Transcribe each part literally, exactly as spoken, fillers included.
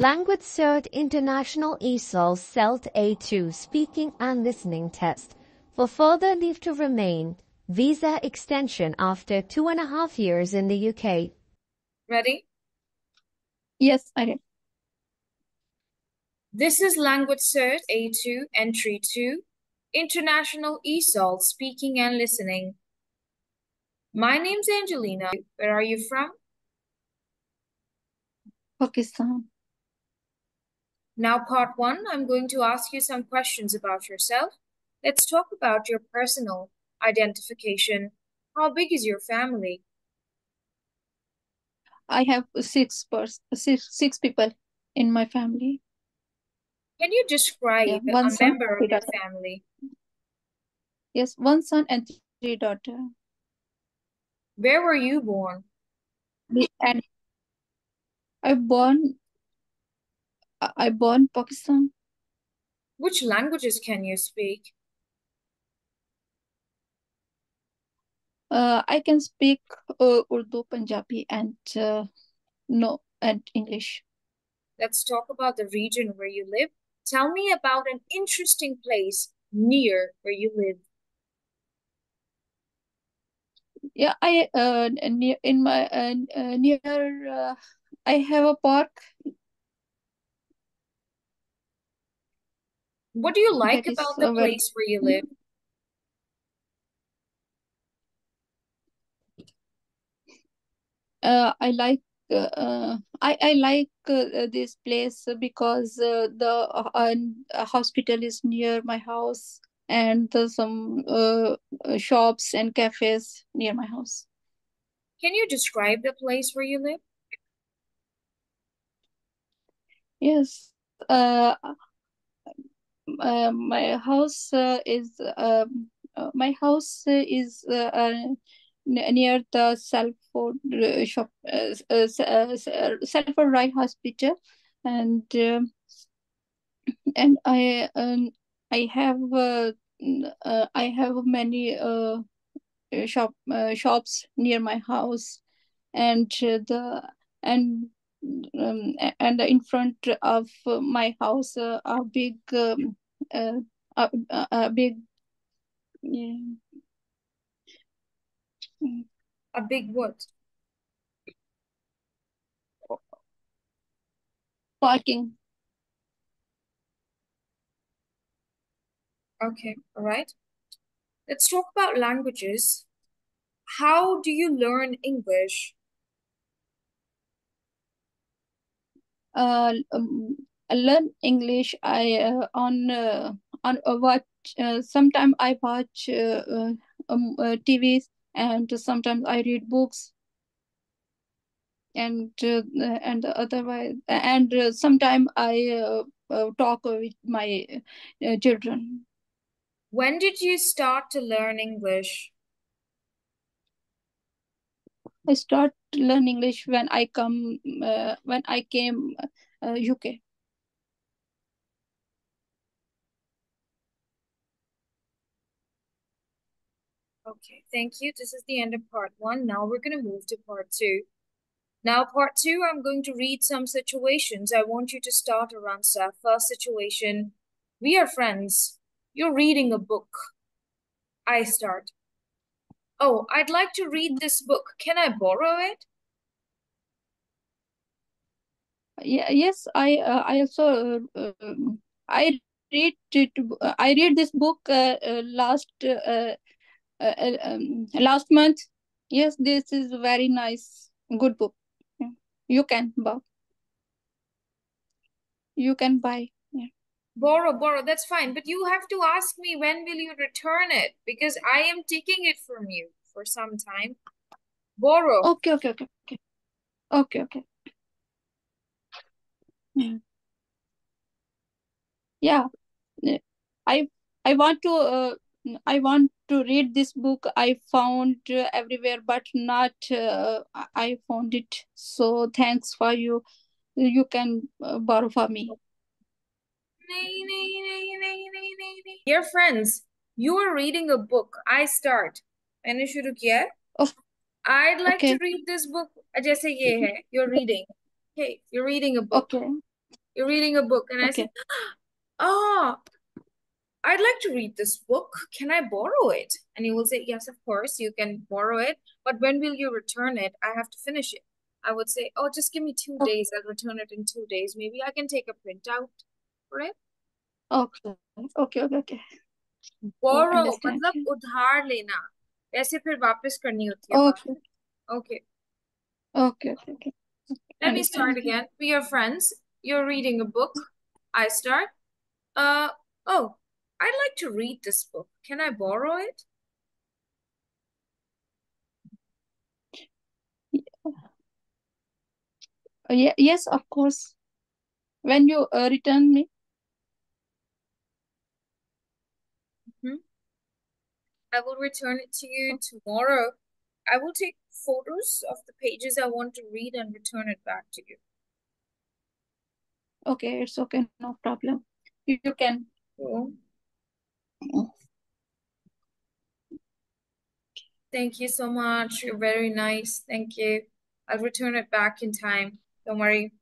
LanguageCert International E S O L S E L T A two Speaking and Listening Test for further leave to remain, visa extension after two and a half years in the U K. Ready? Yes, I did. This is LanguageCert A two Entry two, International E S O L Speaking and Listening. My name's Angelina. Where are you from? Pakistan. Now, part one, I'm going to ask you some questions about yourself. Let's talk about your personal identification. How big is your family? I have six, pers six, six people in my family. Can you describe yeah, one a son, member of your daughter. family? Yes, one son and three daughters. Where were you born? And I born. I born Pakistan. Which languages can you speak? Uh, I can speak uh, Urdu, Punjabi, and uh, no, and English. Let's talk about the region where you live. Tell me about an interesting place near where you live. Yeah, I uh, near in my uh, near uh, I have a park. What do you like that about the place where you live? Uh, I like uh, I I like uh, this place because uh, the uh, uh, hospital is near my house and uh, some uh, shops and cafes near my house. Can you describe the place where you live? Yes. Uh, Uh, my house uh, is uh, my house is uh, uh, near the Salford uh, shop, uh, uh, uh, Salford Rye Hospital, and uh, and I um, I have uh, uh, I have many uh, shop uh, shops near my house, and uh, the and. Um, and in front of my house uh, a big um, uh, a, a big yeah. a big what parking. Okay, all right. Let's talk about languages. How do you learn English? Uh, um, I learn English. I uh, on uh, on uh, watch. Uh, sometimes I watch uh, uh, um, uh, T Vs, and sometimes I read books, and uh, and otherwise, and uh, sometimes I uh, uh, talk with my uh, children. When did you start to learn English? I start to learn English when I come uh, when I came uh, U K. Okay, thank you. This is the end of part one. Now we're going to move to part two. Now part two, I'm going to read some situations. I want you to start or answer. First situation, we are friends. You're reading a book. I start. Oh, I'd like to read this book. Can I borrow it? Yeah, yes, I uh, I also uh, um, I read it, uh, I read this book uh, uh, last uh, uh, um, last month. Yes, this is very nice, good book. Yeah. You can buy. You can buy. Yeah. Borrow, borrow, that's fine. But you have to ask me when will you return it, because I am taking it from you for some time. Borrow. Okay, okay, okay. Okay, okay. okay. Yeah. yeah. I I want to uh, I want to read this book. I found uh, everywhere, but not uh, I found it. So thanks for you. You can uh, borrow for me. Dear friends, you are reading a book. I start. मैंने शुरू किया है. I'd like okay. to read this book. जैसे ये है. You're reading. Hey, you're reading a book. Okay. You're reading a book. And okay. I said, oh, I'd like to read this book. Can I borrow it? And he will say, yes, of course, you can borrow it. But when will you return it? I have to finish it. I would say, oh, just give me two okay. days. I'll return it in two days. Maybe I can take a printout for it. Okay, okay, okay. okay. Borrow, मतलब उधार लेना, ऐसे फिर वापस करनी होती है. Okay. Okay. Okay, okay, okay. Let me start again. We are friends. You're reading a book. I start. Uh, oh, I'd like to read this book. Can I borrow it? Yeah. Yes, of course. When you uh, return me. I will return it to you tomorrow. I will take photos of the pages I want to read and return it back to you. Okay, it's okay. No problem. You, you can. Oh. Thank you so much. You're very nice. Thank you. I'll return it back in time. Don't worry.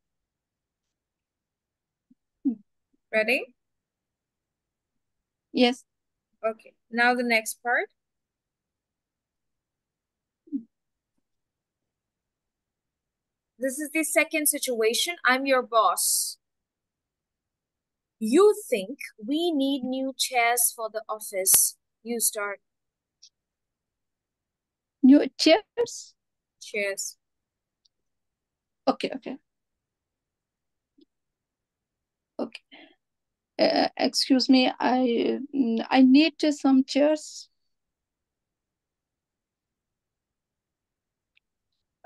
Ready? Yes. Okay. Now the next part. This is the second situation. I'm your boss. You think we need new chairs for the office. You start. New chairs? Chairs. Okay, okay. Okay. Uh, excuse me, I I need uh, some chairs.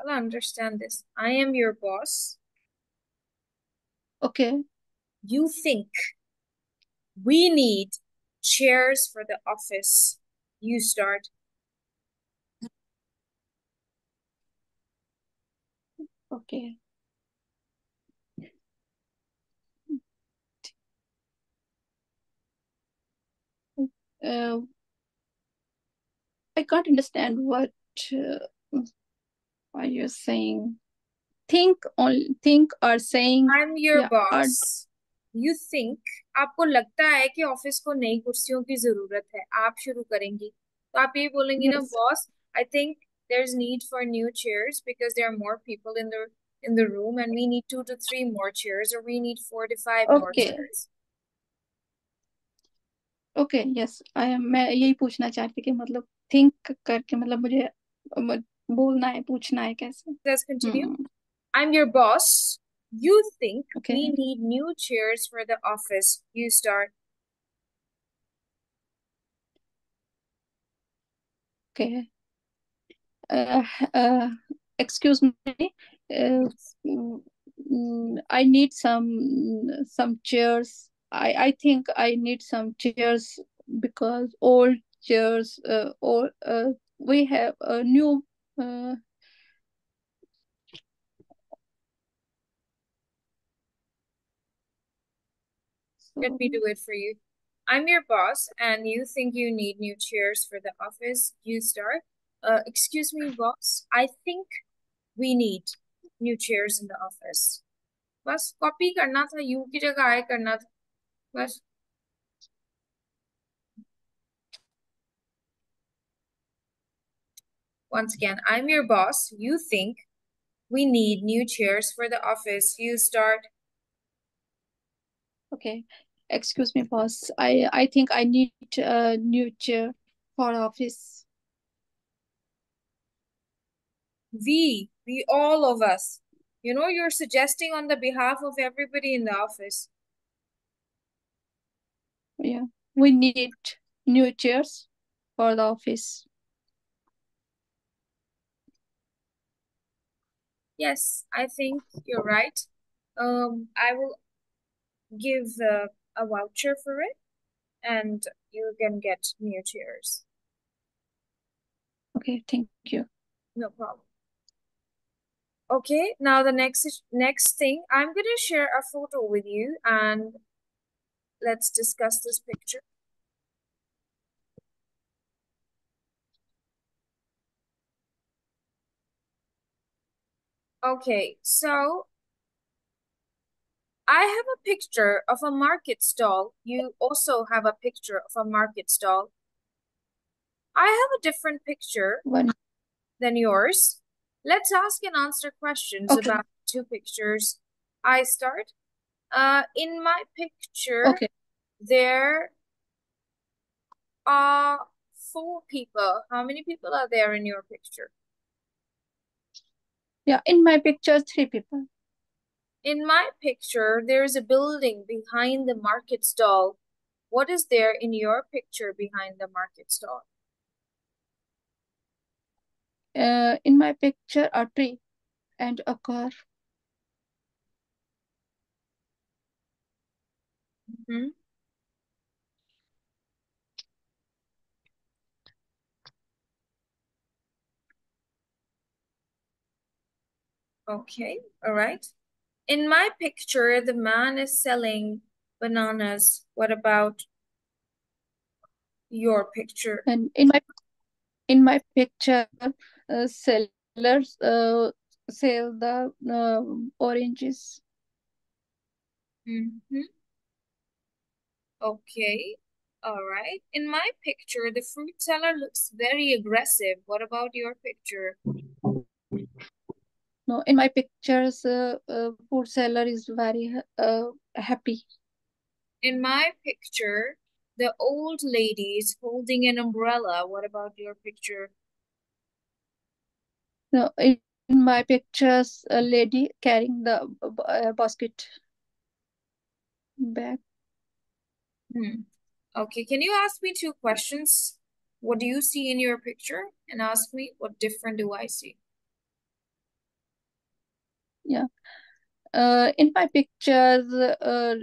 I'll understand this. I am your boss. Okay. You think we need chairs for the office. You start. Okay. Uh, I can't understand what uh, are you saying. Think on think or saying. I'm your yeah, boss. Or... You think. आपको लगता है कि office को नई कुर्सियों की जरूरत है. आप शुरू करेंगी. तो आप ये बोलेंगी yes. ना boss. I think there's need for new chairs because there are more people in the in the room and we need two to three more chairs or we need four to five okay. more chairs. Okay, yes, I am. मैं यही पूछना चाहती कि मतलब think करके मतलब मुझे बोलना है, पूछना है कैसे? Let's continue. Hmm. I'm your boss. You think okay. we need new chairs for the office. You start. Okay. Uh, uh, excuse me. Uh, I need some some chairs. I, I think I need some chairs because old chairs, uh, all, uh, we have a new, uh, so. Let me do it for you. I'm your boss and you think you need new chairs for the office. You start. Uh, excuse me, boss. I think we need new chairs in the office. Bas copy karna tha, you ki jagah I karna tha. What? Once again, I'm your boss. You think we need new chairs for the office. You start. Okay. Excuse me, boss. I, I think I need a new chair for office. We, we all of us. You know, you're suggesting on the behalf of everybody in the office. Yeah, we need new chairs for the office. Yes, I think you're right. Um, I will give uh, a voucher for it and you can get new chairs. Okay, thank you. No problem. Okay, now the next next thing, I'm going to share a photo with you and let's discuss this picture. Okay, so I have a picture of a market stall. You also have a picture of a market stall. I have a different picture One. than yours. Let's ask and answer questions okay. about two pictures. I start. Uh, in my picture, okay. there are four people. How many people are there in your picture? Yeah, in my picture, three people. In my picture, there is a building behind the market stall. What is there in your picture behind the market stall? Uh, in my picture, a tree and a car. Mm-hmm. Okay, all right. In my picture, the man is selling bananas. What about your picture? And in my in my picture, uh, sellers uh, sell the uh, oranges. Mm-hmm. Okay, all right. In my picture, the fruit seller looks very aggressive. What about your picture? No, in my pictures, uh, uh, fruit seller is very uh, happy. In my picture, the old lady is holding an umbrella. What about your picture? No, in my pictures, a lady carrying the uh, basket bag. Hmm. Okay, can you ask me two questions? What do you see in your picture? And ask me, what different do I see? Yeah, uh, in my pictures, uh,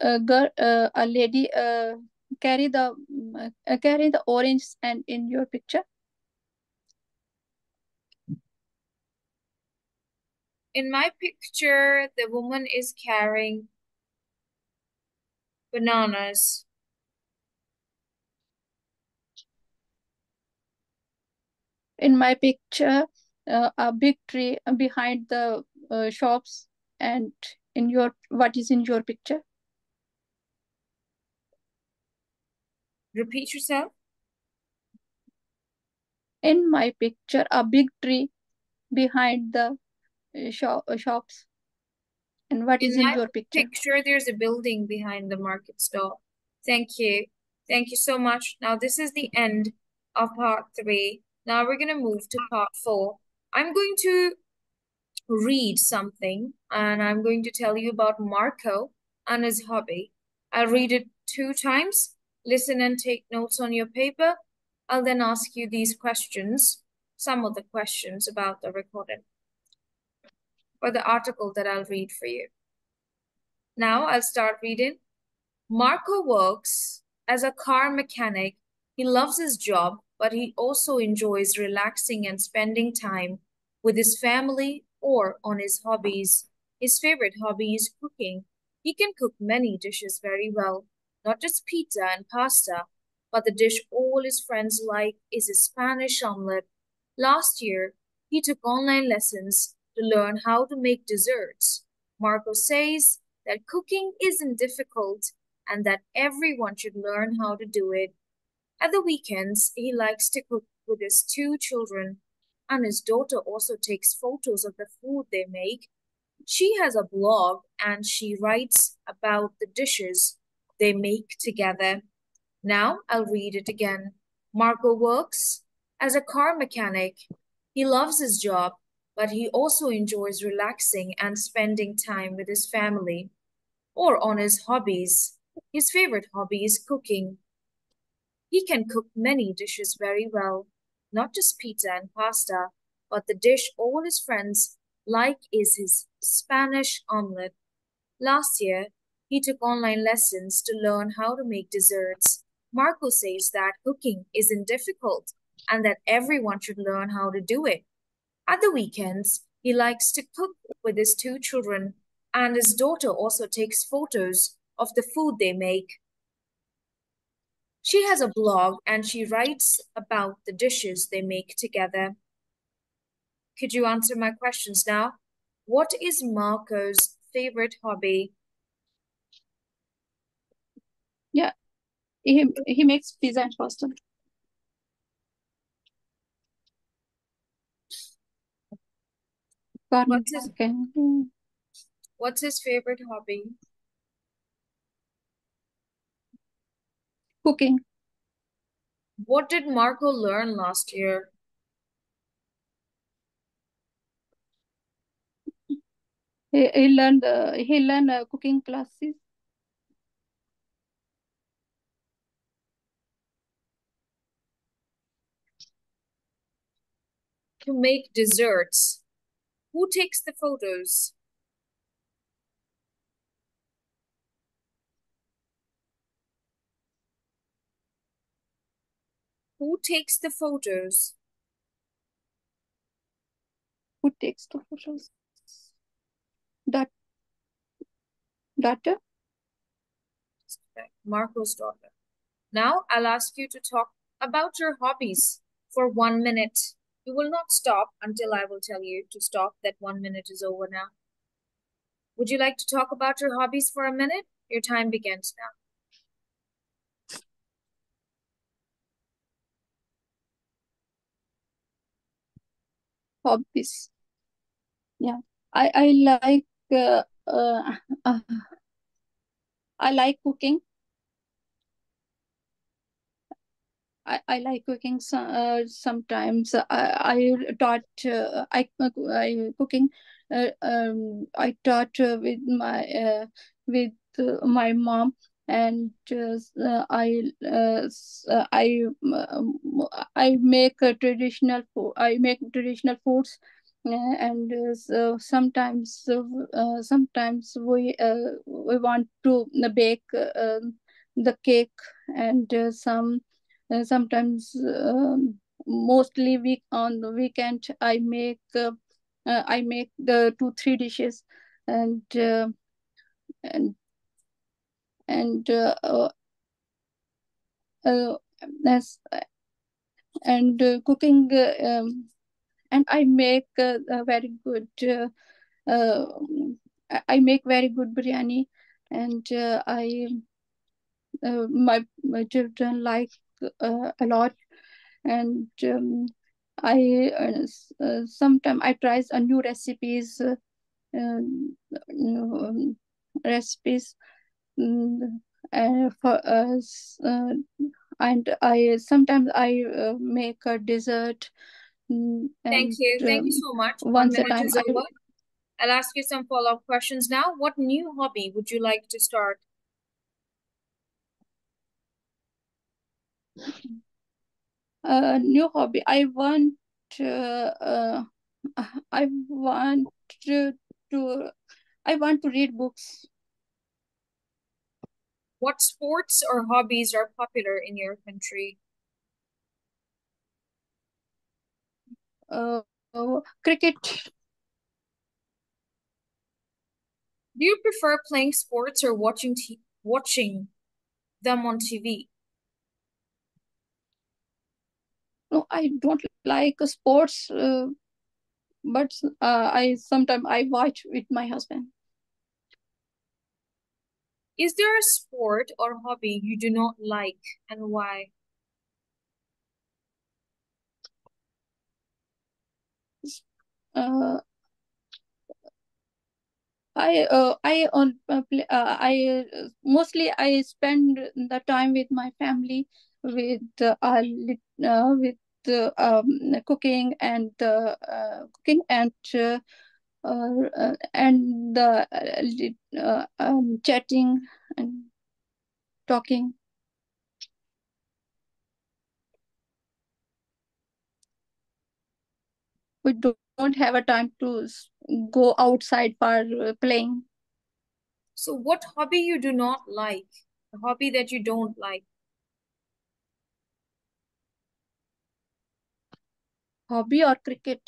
a girl, uh, a lady, uh, carry the uh, carry the orange, and in your picture, in my picture, the woman is carrying bananas. In my picture, Uh, a big tree behind the uh, shops, and in your what is in your picture? Repeat yourself. In my picture, a big tree behind the uh, shop, uh, shops, and what in is in your picture? In my picture, there's a building behind the market stall. Thank you. Thank you so much. Now this is the end of part three. Now we're going to move to part four. I'm going to read something, and I'm going to tell you about Marco and his hobby. I'll read it two times. Listen and take notes on your paper. I'll then ask you these questions, some of the questions about the recording or the article that I'll read for you. Now I'll start reading. Marco works as a car mechanic. He loves his job, but he also enjoys relaxing and spending time with his family or on his hobbies. His favorite hobby is cooking. He can cook many dishes very well, not just pizza and pasta, but the dish all his friends like is a Spanish omelette. Last year, he took online lessons to learn how to make desserts. Marco says that cooking isn't difficult and that everyone should learn how to do it. At the weekends, he likes to cook with his two children, and his daughter also takes photos of the food they make. She has a blog, and she writes about the dishes they make together. Now I'll read it again. Marco works as a car mechanic. He loves his job, but he also enjoys relaxing and spending time with his family or on his hobbies. His favorite hobby is cooking. He can cook many dishes very well, not just pizza and pasta, but the dish all his friends like is his Spanish omelette. Last year, he took online lessons to learn how to make desserts. Marco says that cooking isn't difficult and that everyone should learn how to do it. At the weekends, he likes to cook with his two children, and his daughter also takes photos of the food they make. She has a blog, and she writes about the dishes they make together. Could you answer my questions now? What is Marco's favorite hobby? Yeah, he, he makes pizza and pasta. What's his, what's his favorite hobby? Cooking. What did Marco learn last year? He, he learned uh, he learned uh, cooking classes. To make desserts. Who takes the photos? Who takes the photos? Who takes the photos? That daughter? Marco's daughter. Now I'll ask you to talk about your hobbies for one minute. You will not stop until I will tell you to stop. That one minute is over now. Would you like to talk about your hobbies for a minute? Your time begins now. Hobbies. Yeah, I I like uh, uh, uh, I like cooking. I, I like cooking some, uh, sometimes. I, I taught uh, I, I cooking. Uh, um, I taught uh, with my uh, with uh, my mom, and uh, I uh, I uh, I make a traditional food. I make traditional foods, uh, and uh, so sometimes uh, sometimes we uh, we want to bake uh, the cake, and uh, some. Uh, sometimes uh, mostly week on the weekend I make uh, uh, I make the two three dishes, and uh, and and uh, uh, uh, that's, and uh, cooking uh, um, and I make uh, a very good uh, uh, I make very good biryani, and uh, I uh, my, my children like Uh, a lot, and um, I uh, uh, sometimes I try a new recipes, uh, uh, recipes, um, and for us, uh, and I sometimes I uh, make a dessert. Um, Thank and, you. Thank um, you so much. Once One minute is over. I'll ask you some follow-up questions now. What new hobby would you like to start? A uh, new hobby. I want. Uh, uh, I want to, to. I want to read books. What sports or hobbies are popular in your country? Uh, oh, cricket. Do you prefer playing sports or watching t watching them on T V? No, I don't like sports, uh, but uh, I sometimes I watch with my husband. Is there a sport or hobby you do not like, and why? Uh, I uh, I on uh, play, uh, I uh, mostly I spend the time with my family, with uh, uh, with uh, um, cooking and uh, uh, cooking and uh, uh, and uh, uh, um, chatting and talking. We don't have a time to go outside for playing. So, what hobby you do not like? A hobby that you don't like. Hobby or cricket?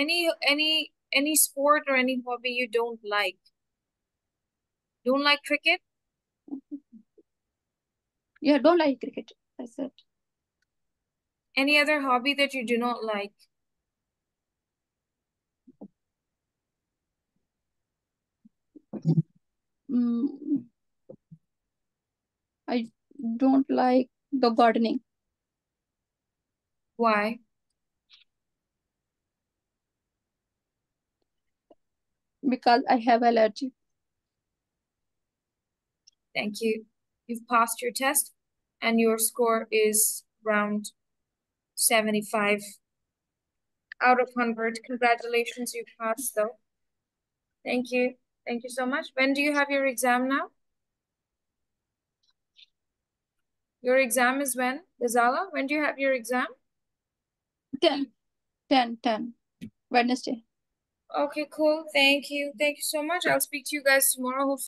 Any any any sport or any hobby you don't like. Don't like cricket? Yeah, don't like cricket, I said. Any other hobby that you do not like? um, I don't like the gardening. Why? Because I have allergy. Thank you. You've passed your test and your score is around seventy-five out of one hundred. Congratulations, you passed though. Thank you. Thank you so much. When do you have your exam now? Your exam is when? Ghazala, when do you have your exam? ten, ten, ten, Wednesday. Okay, cool. Thank you. Thank you so much. I'll speak to you guys tomorrow. Hopefully